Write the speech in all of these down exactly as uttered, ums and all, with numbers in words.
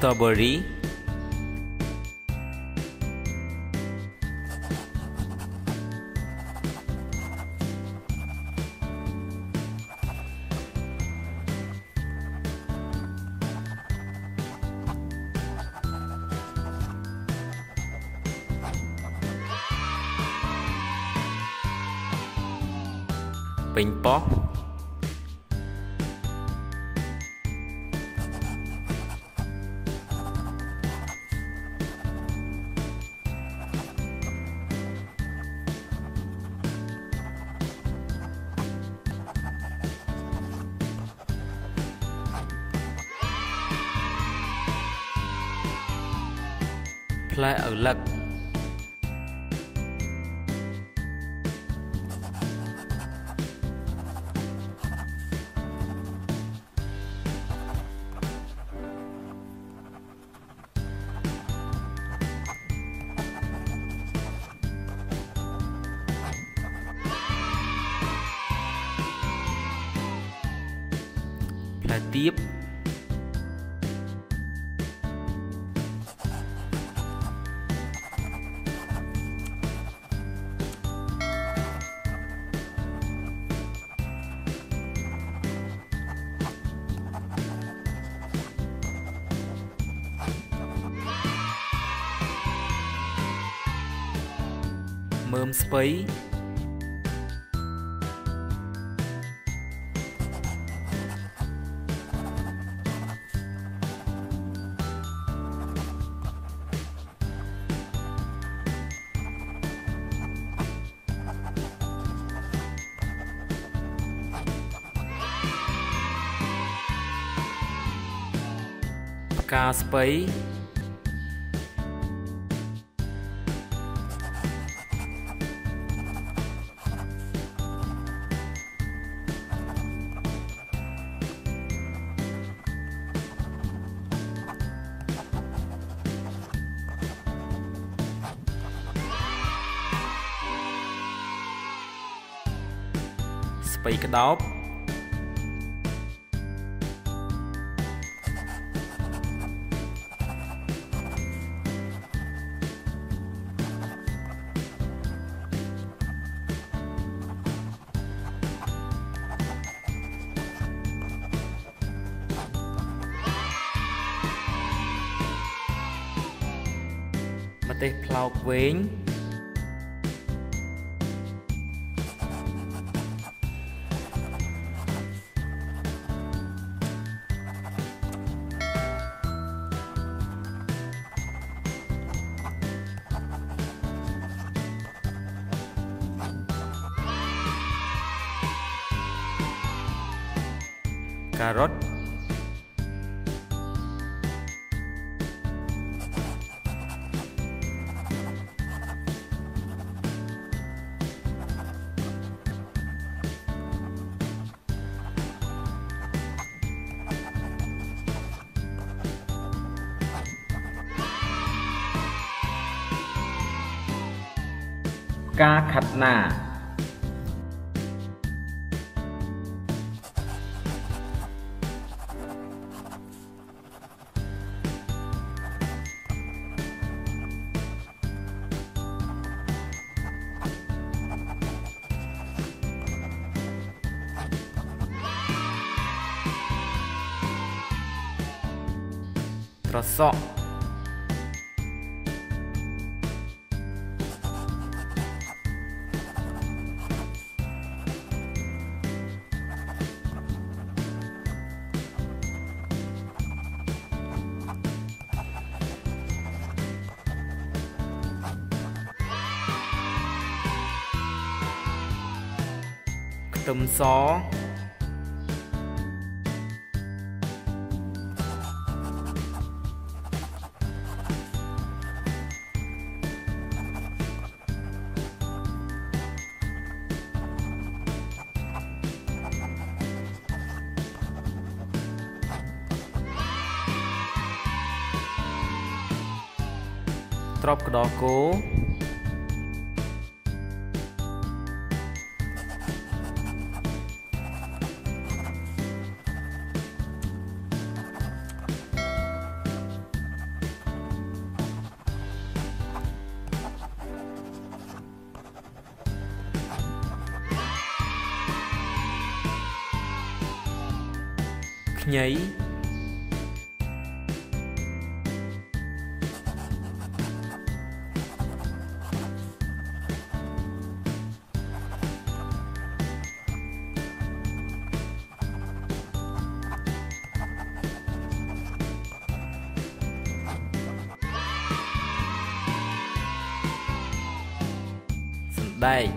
strawberry, ping pong, lại ở lật là tiếp mơm space, cá space, bay cái đóp mà tê plau quên cà rốt, cá khát nà, trà sọ, tôm xó, trọc cái đó cố nhảy. Đây.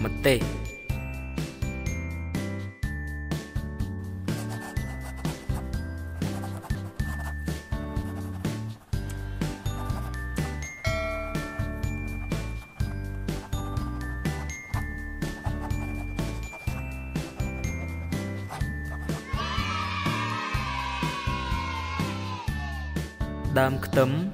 Mất tê. Đam tấm.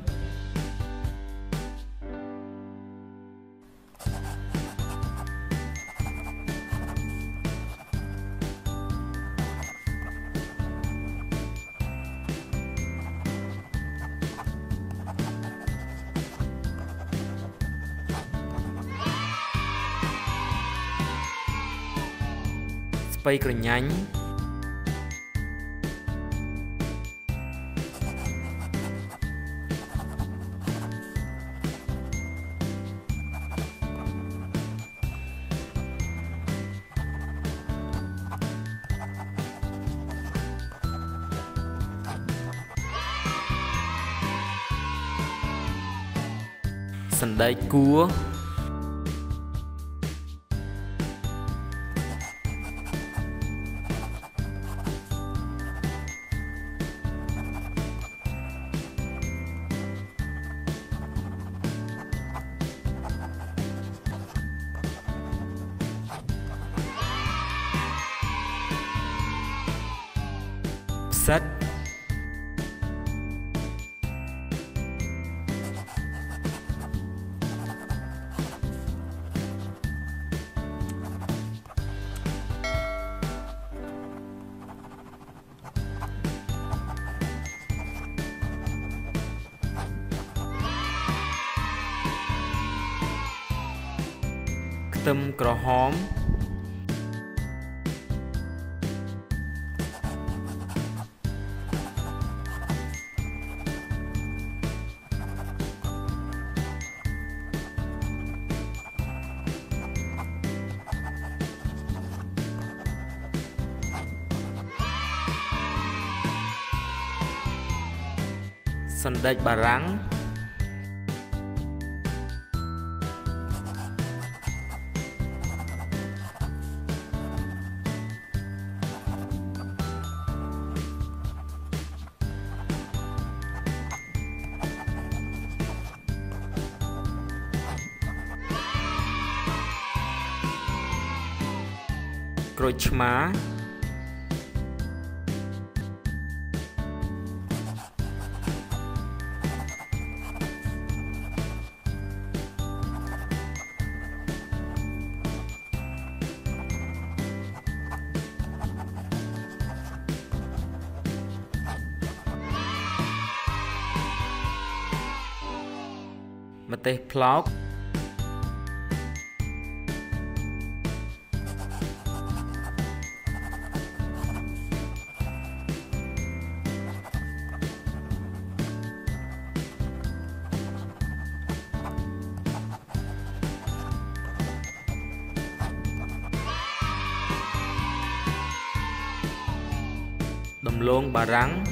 Spiker nhánh. Sân đáy cua. Sách. Tâm cỏ hóm. Sân đạch bà rắn. Rồi má. Mà tê plog. Đầm lông bà rắn.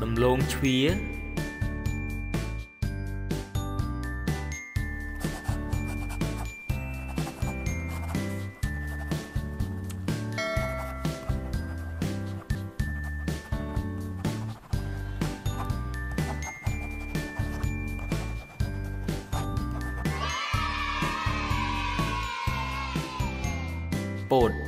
Đầm lông chuía. โปรด